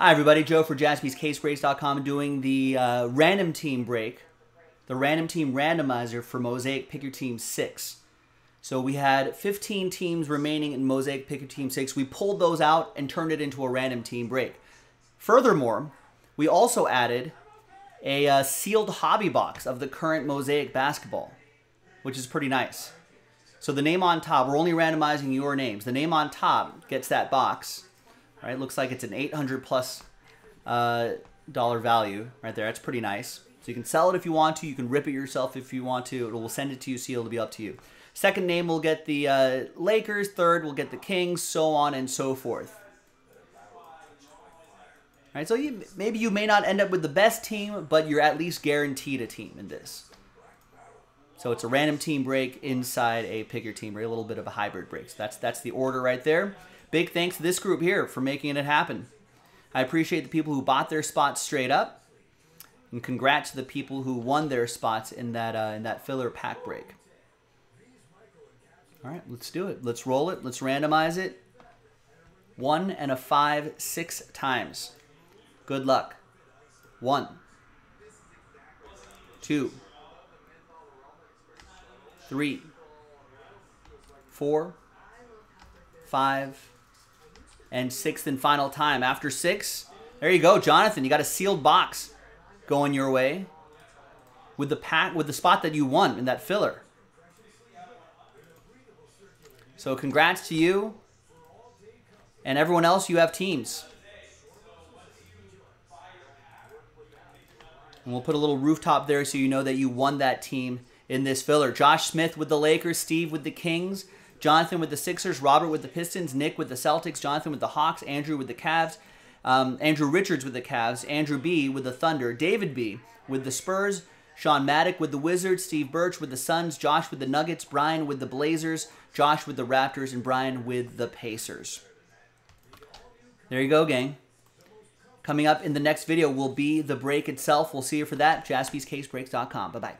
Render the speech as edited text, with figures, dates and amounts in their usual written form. Hi everybody, Joe for JaspysCaseBreaks.com doing the random team break, the random team randomizer for Mosaic Pick Your Team 6. So we had 15 teams remaining in Mosaic Pick Your Team 6. We pulled those out and turned it into a random team break. Furthermore, we also added a sealed hobby box of the current Mosaic basketball, which is pretty nice. So the name on top, we're only randomizing your names. The name on top gets that box. Right, looks like it's an $800+ dollar value right there. That's pretty nice. So you can sell it if you want to. You can rip it yourself if you want to. It will send it to you sealed. It'll be up to you. Second name will get the Lakers. Third will get the Kings. So on and so forth. All right, so maybe you may not end up with the best team, but you're at least guaranteed a team in this. So it's a random team break inside a pick your team, or a little bit of a hybrid break. So that's the order right there. Big thanks to this group here for making it happen. I appreciate the people who bought their spots straight up, and congrats to the people who won their spots in that filler pack break. All right, let's do it. Let's roll it. Let's randomize it. 1 and a 5, 6 times. Good luck. 1, 2, 3, 4, 5. And 6th and final time. After 6, there you go, Jonathan. You got a sealed box going your way with the pack, with the spot that you won in that filler. So congrats to you and everyone else you have teams. And we'll put a little rooftop there so you know that you won that team in this filler. Josh Smith with the Lakers, Steve with the Kings, Jonathan with the Sixers, Robert with the Pistons, Nick with the Celtics, Jonathan with the Hawks, Andrew with the Cavs, Andrew Richards with the Cavs, Andrew B with the Thunder, David B with the Spurs, Sean Maddock with the Wizards, Steve Birch with the Suns, Josh with the Nuggets, Brian with the Blazers, Josh with the Raptors, and Brian with the Pacers. There you go, gang. Coming up in the next video will be the break itself. We'll see you for that. JaspysCaseBreaks.com. Bye-bye.